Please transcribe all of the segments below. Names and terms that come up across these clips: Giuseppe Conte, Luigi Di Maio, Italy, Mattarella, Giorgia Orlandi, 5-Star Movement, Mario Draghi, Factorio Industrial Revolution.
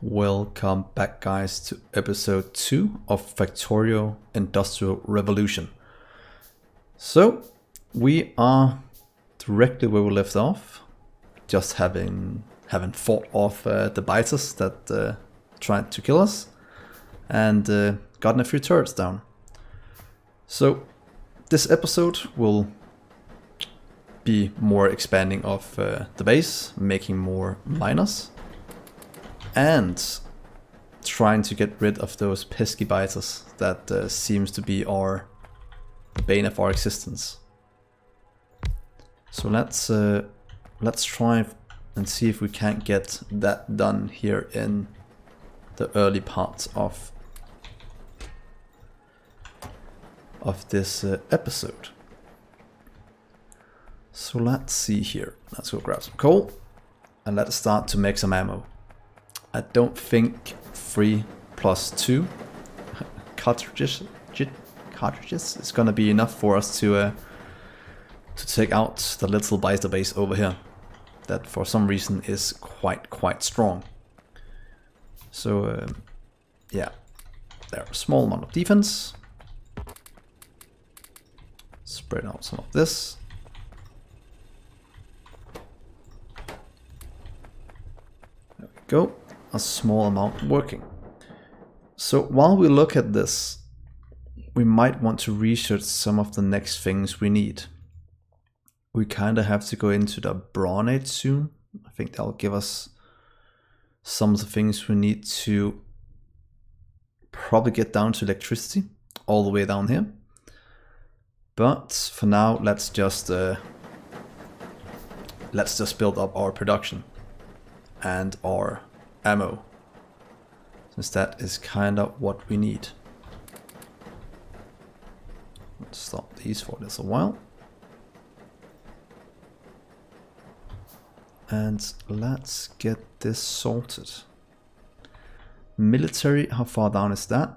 Welcome back, guys, to episode 2 of Factorio Industrial Revolution. So we are directly where we left off, just having fought off the biters that tried to kill us and gotten a few turrets down. So this episode will be more expanding of the base, making more miners, and trying to get rid of those pesky biters that seems to be the bane of our existence. So let's try and see if we can't get that done here in the early parts of this episode. So let's see here. Let's go grab some coal and let's start to make some ammo. I don't think 3 plus 2 cartridges is gonna be enough for us to take out the little biter base over here, that for some reason is quite strong. So yeah, there are a small amount of defense. Spread out some of this. There we go. A small amount working. So while we look at this, we might want to research some of the next things we need. We kind of have to go into the Bronze Age soon. I think that'll give us some of the things we need to probably get down to electricity all the way down here. But for now, let's just build up our production and our ammo, since that is kind of what we need. Let's stop these for just a while. And let's get this sorted. Military, how far down is that?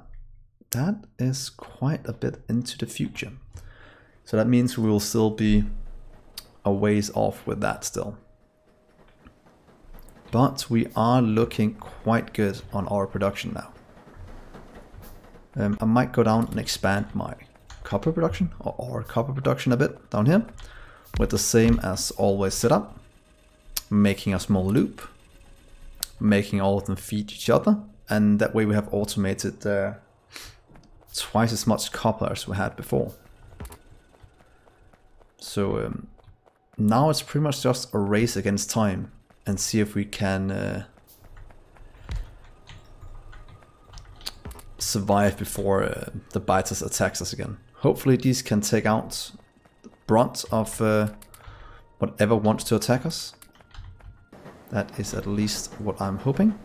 That is quite a bit into the future. So that means we will still be a ways off with that still. But we are looking quite good on our production now. I might go down and expand my copper production, or our copper production a bit down here, with the same as always set up. Making a small loop, making all of them feed each other, and that way we have automated twice as much copper as we had before. So now it's pretty much just a race against time and see if we can survive before the biters attacks us again. Hopefully these can take out the brunt of whatever wants to attack us. That is at least what I'm hoping.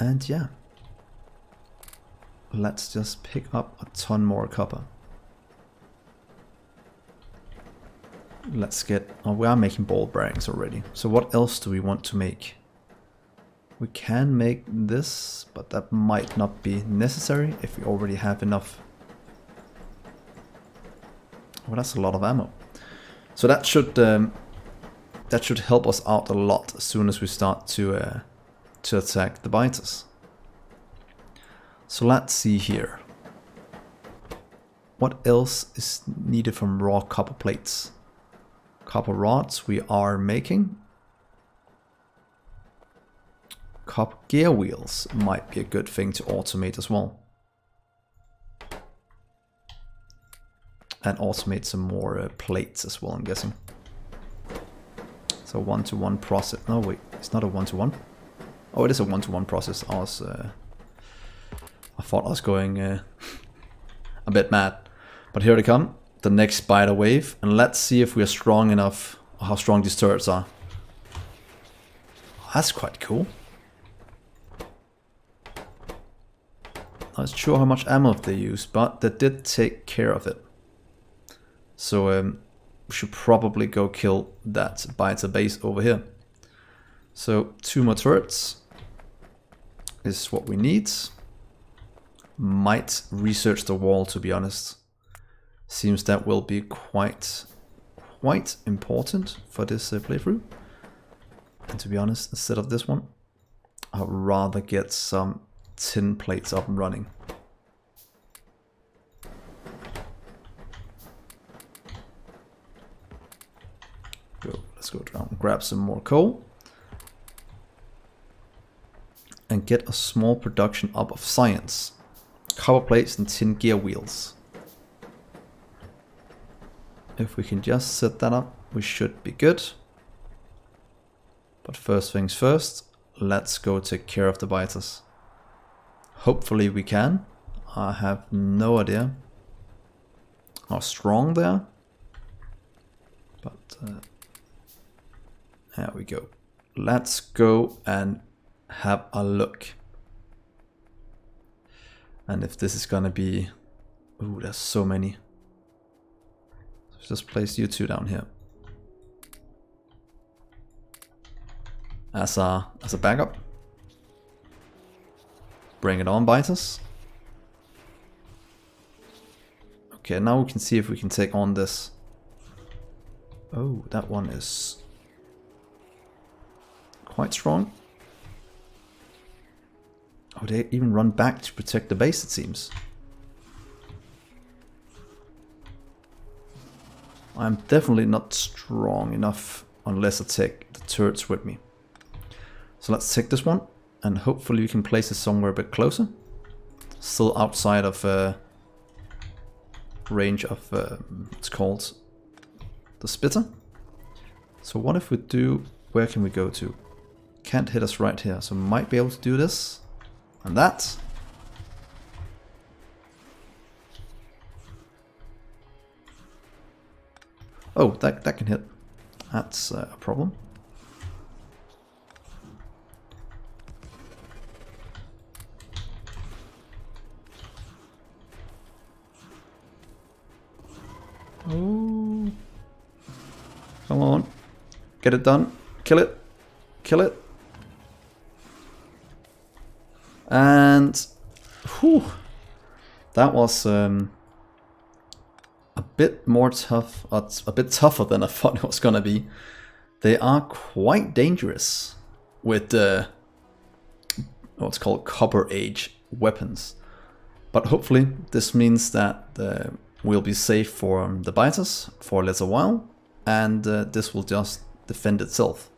And yeah, let's just pick up a ton more copper. Let's get, oh, we are making ball bearings already. So what else do we want to make? We can make this, but that might not be necessary if we already have enough. Well, that's a lot of ammo. So that should help us out a lot as soon as we start to attack the biters. So let's see here. What else is needed from raw copper plates? Copper rods we are making. Copper gear wheels might be a good thing to automate as well. And automate some more plates as well, I'm guessing. So one-to-one process. No, wait, it's not a one-to-one. Oh, it is a one-to-one process. I thought I was going a bit mad. But here they come, the next spider wave. And let's see if we are strong enough, or how strong these turrets are. Oh, that's quite cool. Not sure how much ammo they use, but they did take care of it. So we should probably go kill that biter base over here. So 2 more turrets is what we need. Might research the wall, to be honest. Seems that will be quite important for this playthrough. And to be honest, instead of this one, I'd rather get some tin plates up and running. Let's go down and grab some more coal and get a small production up of science, copper plates and tin gear wheels. If we can just set that up, we should be good. But first things first, let's go take care of the biters. Hopefully we can. I have no idea how strong they are, but there we go. Let's go and have a look. And if this is gonna be... Ooh, there's so many. Let's just place you two down here as a backup. Bring it on, biters. Okay, now we can see if we can take on this. Oh, that one is quite strong. Oh, they even run back to protect the base, it seems. I'm definitely not strong enough unless I take the turrets with me. So let's take this one, and hopefully we can place it somewhere a bit closer. Still outside of range of, it's called the spitter. So what if we do, where can we go to? Can't hit us right here, so might be able to do this and that. Oh, that can hit. That's a problem. Oh, come on, get it done. Kill it. Kill it. And whew, that was a bit more tough, a bit tougher than I thought it was gonna be. They are quite dangerous with what's called Copper Age weapons. But hopefully this means that we'll be safe from the biters for a little while, and this will just defend itself.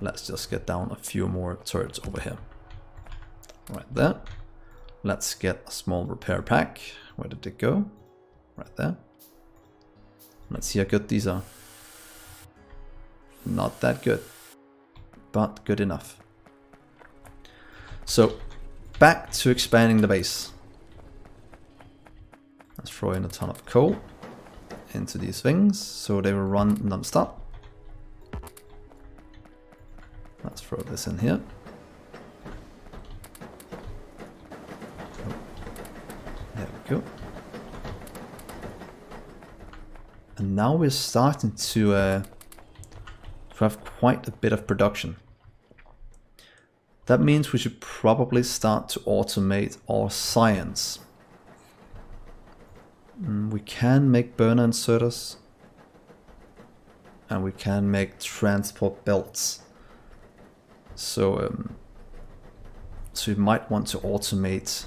Let's just get down a few more turrets over here. Right there. Let's get a small repair pack. Where did it go? Right there. Let's see how good these are. Not that good, but good enough. So back to expanding the base. Let's throw in a ton of coal into these things so they will run non-stop. Let's throw this in here. There we go. And now we're starting to have quite a bit of production. That means we should probably start to automate our science. We can make burner inserters, and we can make transport belts. So you might want to automate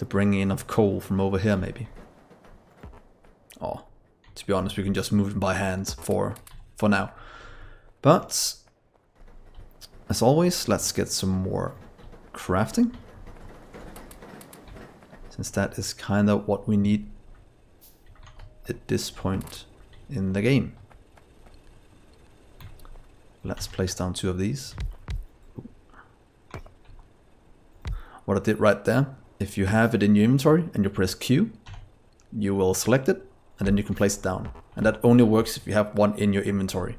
the bringing in of coal from over here, maybe. Or, to be honest, we can just move them by hand for now. But as always, let's get some more crafting, since that is kind of what we need at this point in the game. Let's place down two of these. What I did right there, if you have it in your inventory and you press Q, you will select it and then you can place it down. And that only works if you have one in your inventory.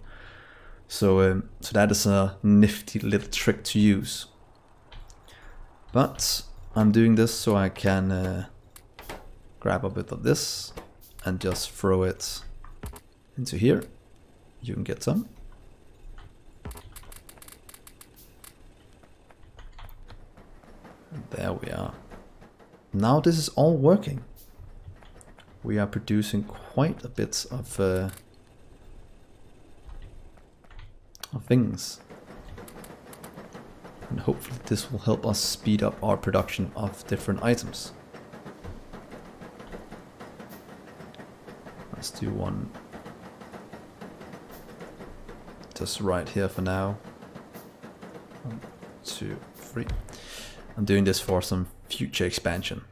So that is a nifty little trick to use. But I'm doing this so I can grab a bit of this and just throw it into here. You can get some. There we are. Now this is all working. We are producing quite a bit of of things. And hopefully this will help us speed up our production of different items. Let's do one just right here for now. 1, 2, 3. I'm doing this for some future expansion.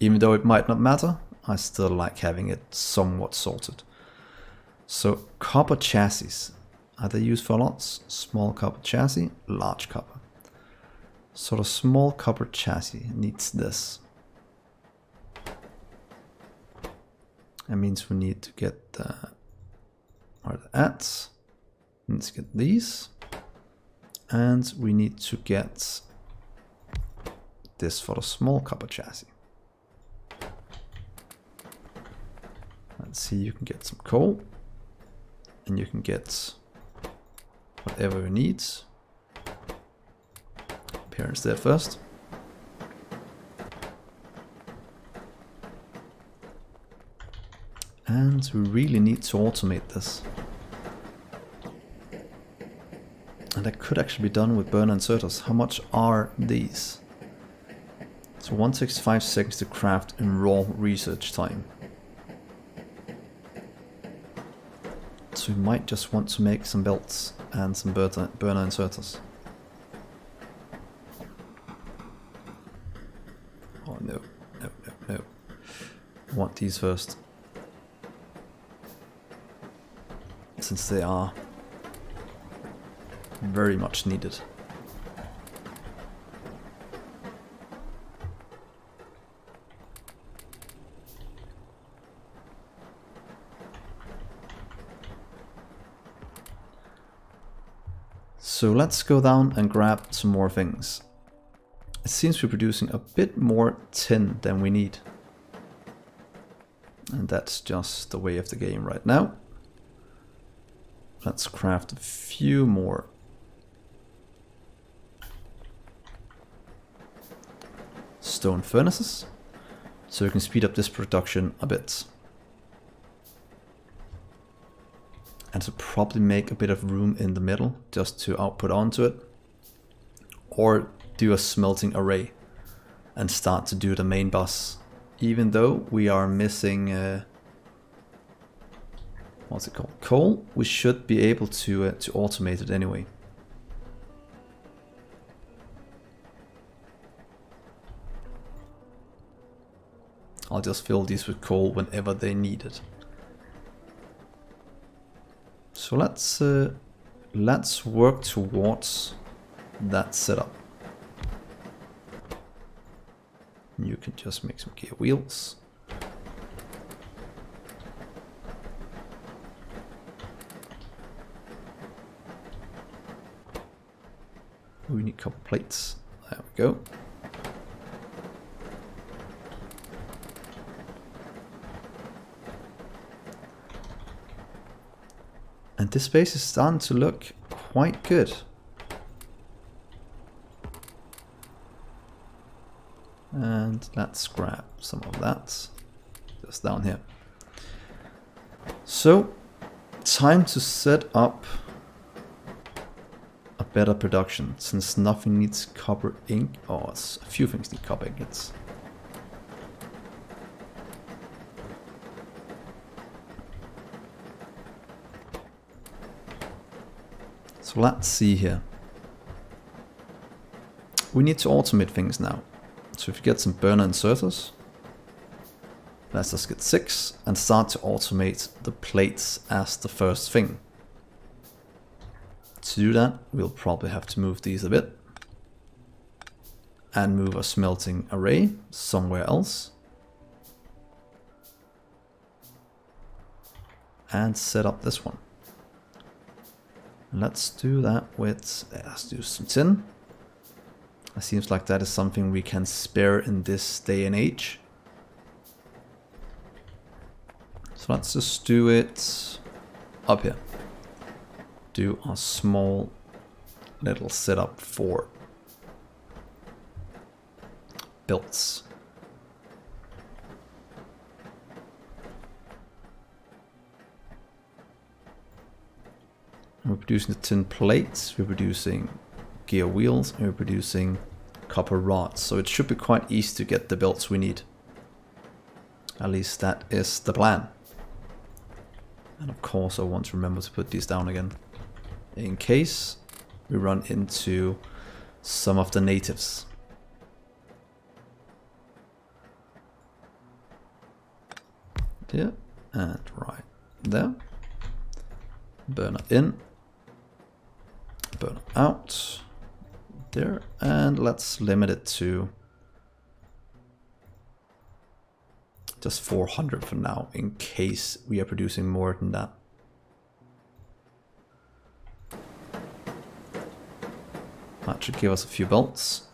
Even though it might not matter, I still like having it somewhat sorted. So copper chassis, are they used for lots? Small copper chassis, large copper. So the small copper chassis needs this. That means we need to get the ants. We need to get these. And we need to get this for the small copper chassis. Let's see, you can get some coal. And you can get whatever you need. Appearance there first. And we really need to automate this. And that could actually be done with burner inserters. How much are these? So 165 seconds to craft in raw research time. So we might just want to make some belts and some burner inserters. Oh no, no, no, no. I want these first. Since they are very much needed. So let's go down and grab some more things. It seems we're producing a bit more tin than we need. And that's just the way of the game right now. Let's craft a few more. Stone furnaces. So we can speed up this production a bit. And to probably make a bit of room in the middle just to output onto it, or do a smelting array and start to do the main boss, even though we are missing what's it called, coal. We should be able to automate it anyway. I'll just fill these with coal whenever they need it. So let's work towards that setup. You can just make some gear wheels. We need copper plates. There we go. And this space is starting to look quite good. And let's grab some of that, just down here. So, time to set up a better production, since nothing needs copper ingot. Oh, a few things need copper ingots. So let's see here. We need to automate things now. So if you get some burner inserters, let's just get 6 and start to automate the plates as the first thing. To do that, we'll probably have to move these a bit and move a smelting array somewhere else and set up this one. Let's do that with, let's do some tin. It seems like that is something we can spare in this day and age. So let's just do it up here. Do a small little setup for belts. We're producing the tin plates, we're producing gear wheels, and we're producing copper rods. So it should be quite easy to get the belts we need. At least that is the plan. And of course I want to remember to put these down again, in case we run into some of the natives. Here and right there. Burner in, burner out, there, and let's limit it to just 400 for now, in case we are producing more than that. That should give us a few belts.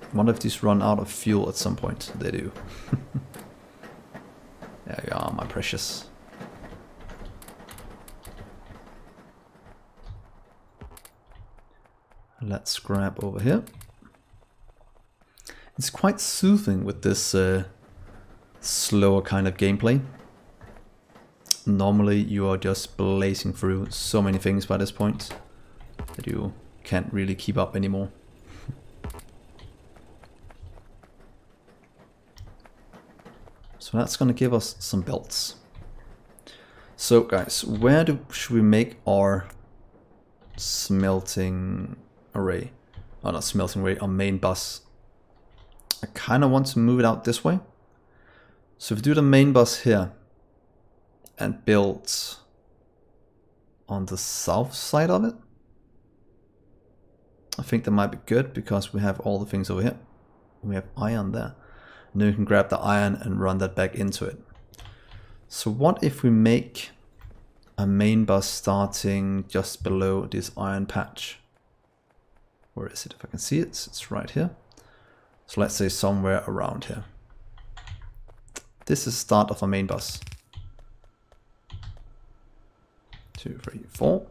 I wonder if these run out of fuel at some point. They do. There you are, my precious. Let's grab over here. It's quite soothing with this slower kind of gameplay. Normally you are just blazing through so many things by this point that you can't really keep up anymore. So that's going to give us some belts. So guys, where should we make our smelting array? Oh, not smelting array, our main bus. I kind of want to move it out this way. So if we do the main bus here and build on the south side of it, I think that might be good because we have all the things over here. We have iron there. And then we can grab the iron and run that back into it. So what if we make a main bus starting just below this iron patch? Where is it? If I can see it, it's right here. So let's say somewhere around here. This is the start of our main bus. 2, 3, 4.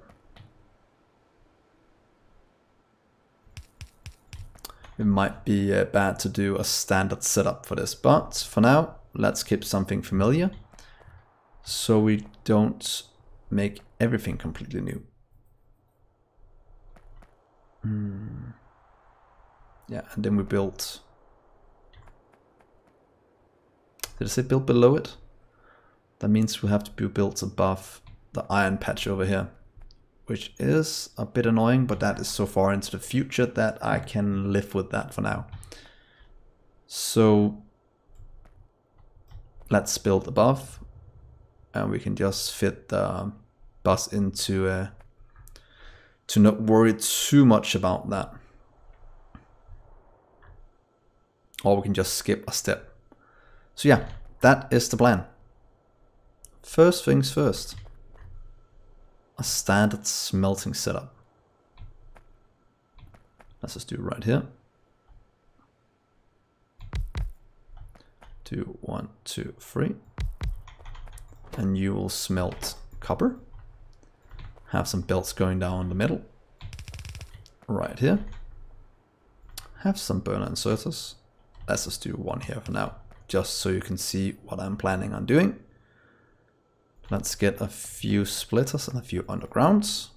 It might be bad to do a standard setup for this, but for now, let's keep something familiar so we don't make everything completely new. Yeah, and then we build. Did I say build below it? That means we have to be built above the iron patch over here, which is a bit annoying, but that is so far into the future that I can live with that for now. So let's build above, and we can just fit the bus into to not worry too much about that. Or we can just skip a step. So yeah, that is the plan. First things first. A standard smelting setup. Let's just do right here. 2, 1, 2, 3. And you will smelt copper. Have some belts going down the middle. Right here. Have some burner inserters. Let's just do one here for now, just so you can see what I'm planning on doing. Let's get a few splitters and a few undergrounds.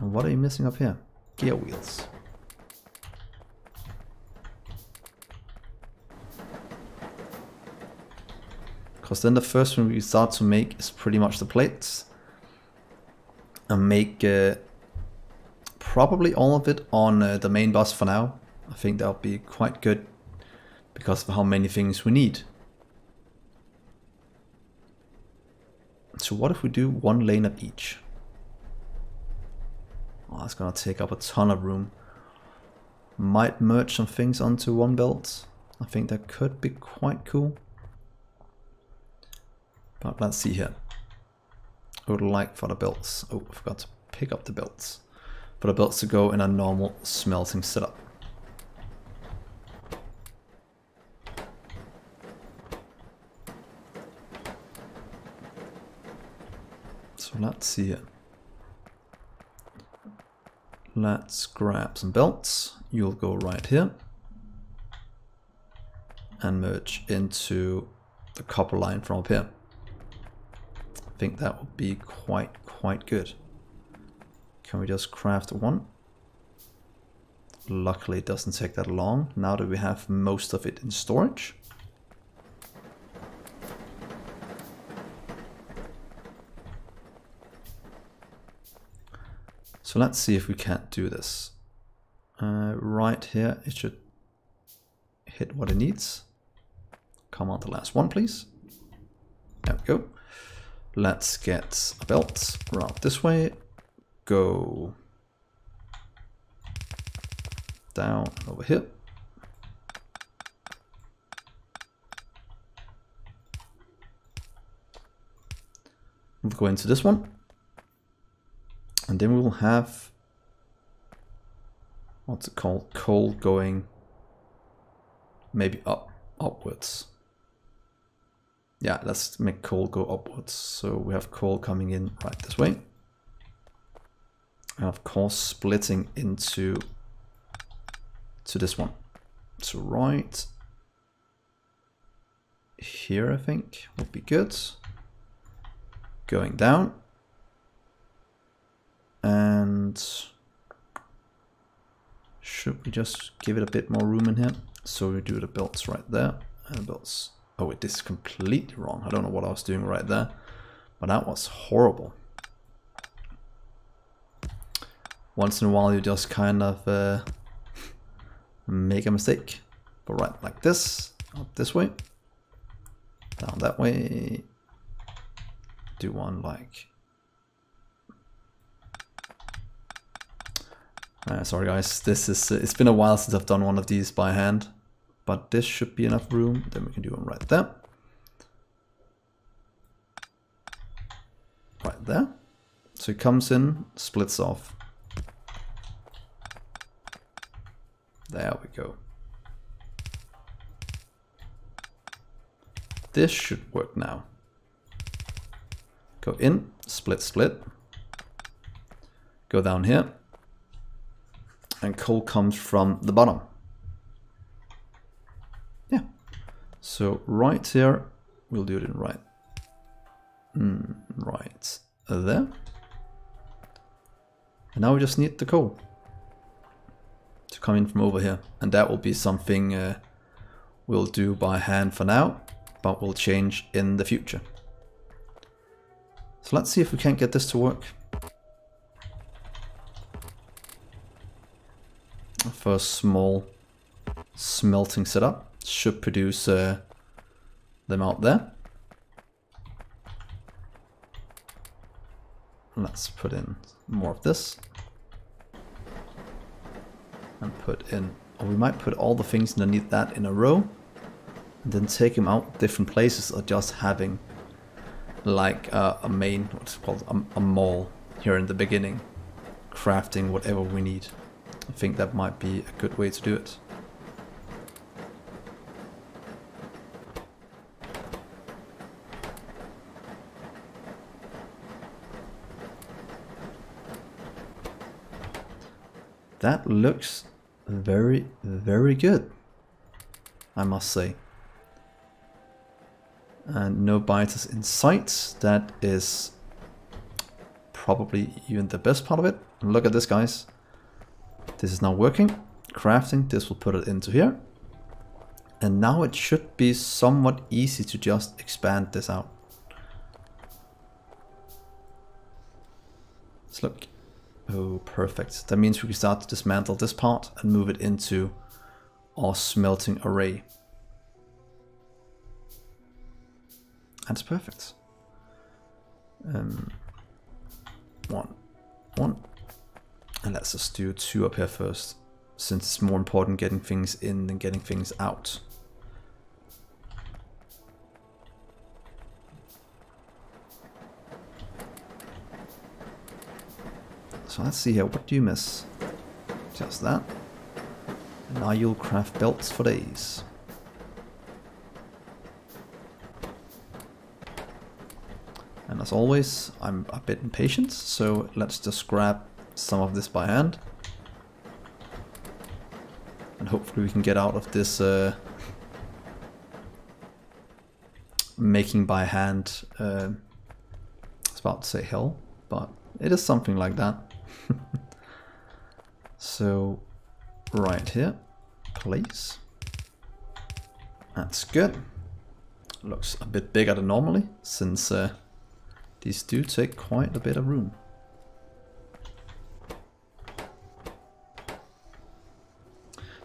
And what are you missing up here? Gear wheels. Because then the first one we start to make is pretty much the plates. And make probably all of it on the main bus for now. I think that'll be quite good because of how many things we need. So what if we do one lane of each? Oh, that's gonna take up a ton of room. Might merge some things onto one belt. I think that could be quite cool. But let's see here. I would like for the belts. Oh, I forgot to pick up the belts. For the belts to go in a normal smelting setup. Let's see it. Let's grab some belts. You'll go right here and merge into the copper line from up here. think that would be quite good. Can we just craft one? Luckily it doesn't take that long, now that we have most of it in storage. So let's see if we can't do this. Right here it should hit what it needs. Come on, the last one please. There we go. Let's get a belt, route this way, go down over here. We'll go into this one. And then we'll have, what's it called, coal going maybe upwards. Yeah, let's make coal go upwards. So we have coal coming in right this way. And of course splitting into this one. So right here I think would be good. Going down. And should we just give it a bit more room in here? So we do the belts right there and the belts. Oh wait, this is completely wrong. I don't know what I was doing right there, but that was horrible. Once in a while you just kind of make a mistake. But right, like this, up this way, down that way, do one like... sorry guys, this is it's been a while since I've done one of these by hand. But this should be enough room, then we can do them right there. Right there. So it comes in, splits off. There we go. This should work now. Go in, split, split. Go down here. And coal comes from the bottom. So right here, we'll do it in right, right there. And now we just need the coal to come in from over here. And that will be something we'll do by hand for now, but will change in the future. So let's see if we can't get this to work. First small smelting setup. Should produce them out there. Let's put in more of this. And put in, or we might put all the things underneath that in a row. And then take them out different places, or just having like a main, what's it called, a mall here in the beginning. Crafting whatever we need. I think that might be a good way to do it. That looks very, very good, I must say. And no biters in sight. That is probably even the best part of it. And look at this, guys. This is now working. Crafting, this will put it into here. And now it should be somewhat easy to just expand this out. Let's look. Oh, perfect. That means we can start to dismantle this part and move it into our smelting array. That's perfect. One. And let's just do two up here first, since it's more important getting things in than getting things out. So let's see here, what do you miss? Just that. And now you'll craft belts for days. And as always, I'm a bit impatient, so let's just grab some of this by hand. And hopefully we can get out of this making by hand was about to say hell, but it is something like that. So right here, place. That's good. Looks a bit bigger than normally, since these do take quite a bit of room.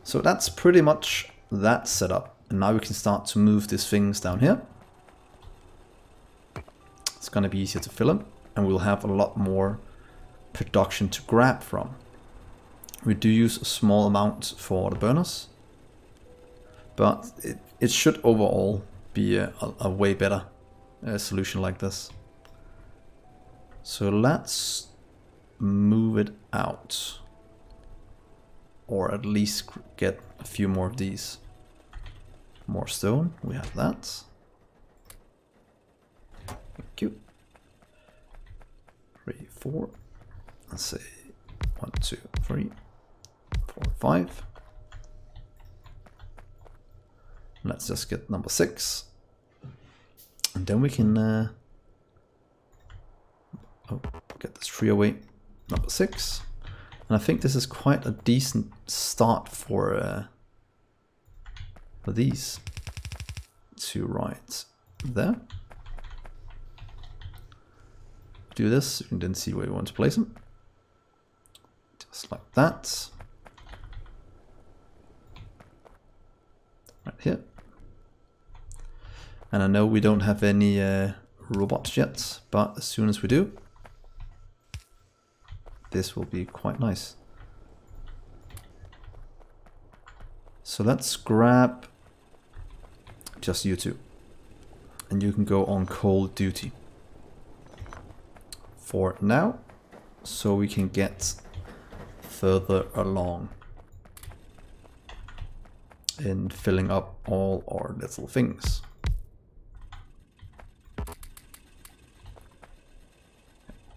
So that's pretty much that setup, and now we can start to move these things down here. It's going to be easier to fill them, and we'll have a lot more production to grab from. We do use a small amount for the burners, but it should overall be a way better solution like this. So let's move it out, or at least get a few more of these. More stone, we have that. Thank you. 3, 4, let's say 1, 2, 3, 4, 5. Let's just get number 6, and then we can get this tree away. Number 6, and I think this is quite a decent start for these two right there. Do this, you can then see where you want to place them, just like that, right here. And I know we don't have any robots yet, but as soon as we do, this will be quite nice. So let's grab just you two, and you can go on call duty for now, so we can get further along in filling up all our little things.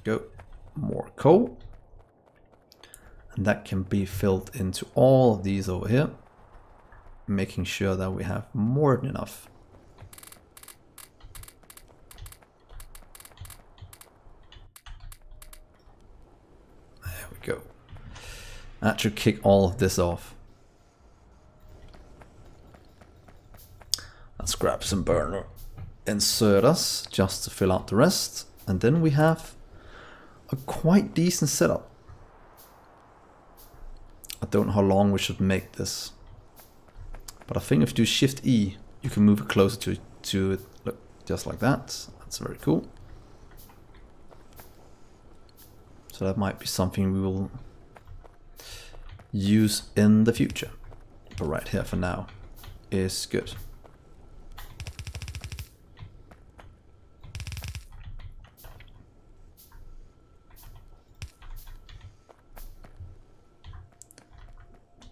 Go, more coal, and that can be filled into all of these over here, making sure that we have more than enough. There we go. That should kick all of this off. Let's grab some burner inserters just to fill out the rest, and then we have a quite decent setup. I don't know how long we should make this, but I think if you do Shift E, you can move it closer to it. Look, just like that. That's very cool. So that might be something we will use in the future, but right here for now is good.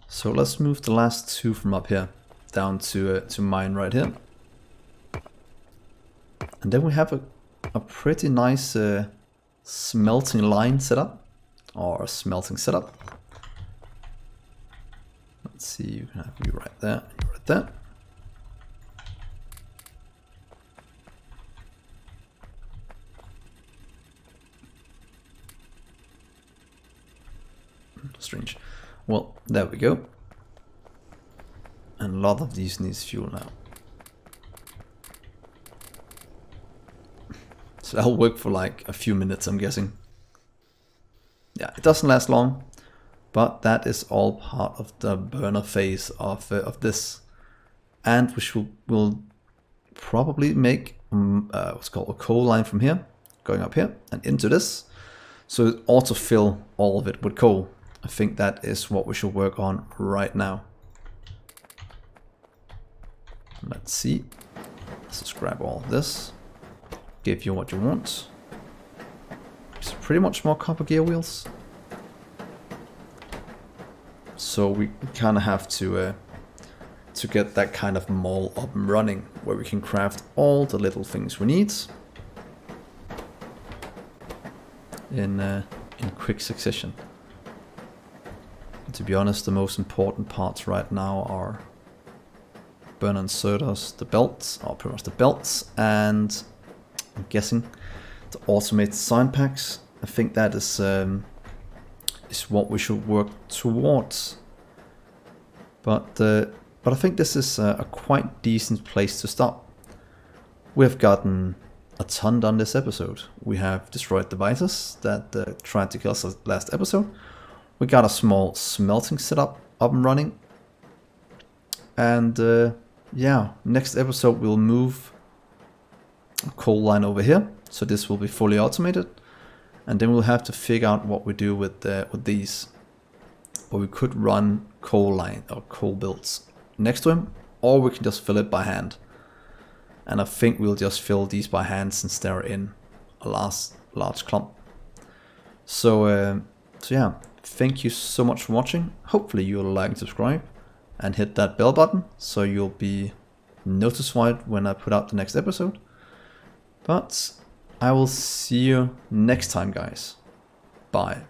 So let's move the last two from up here down to mine right here, and then we have a pretty nice smelting line setup, or smelting setup. Let's see, you can have you right there, and you right there. Strange. Well, there we go. And a lot of these needs fuel now. So that'll work for like a few minutes, I'm guessing. Yeah, it doesn't last long, but that is all part of the burner phase of this. And we will probably make what's called a coal line from here, going up here and into this. So it auto-fill all of it with coal. I think that is what we should work on right now. Let's see. Let's just grab all of this. Give you what you want. It's pretty much more copper gear wheels. So we kind of have to get that kind of mall up and running, where we can craft all the little things we need in quick succession. To be honest, the most important parts right now are burner inserters, the belts, or pretty much the belts, and I'm guessing the automated sign packs. I think that is what we should work towards. But I think this is a quite decent place to start. We have gotten a ton done this episode. We have destroyed the devices that tried to kill us last episode. We got a small smelting setup up and running. And yeah, next episode we'll move a coal line over here. So this will be fully automated. And then we'll have to figure out what we do with these. But we could run coal line or coal builds next to him, or we can just fill it by hand. And I think we'll just fill these by hand since they're in a large clump. So, yeah, thank you so much for watching. Hopefully you'll like and subscribe and hit that bell button so you'll be notified when I put out the next episode. But I will see you next time, guys. Bye.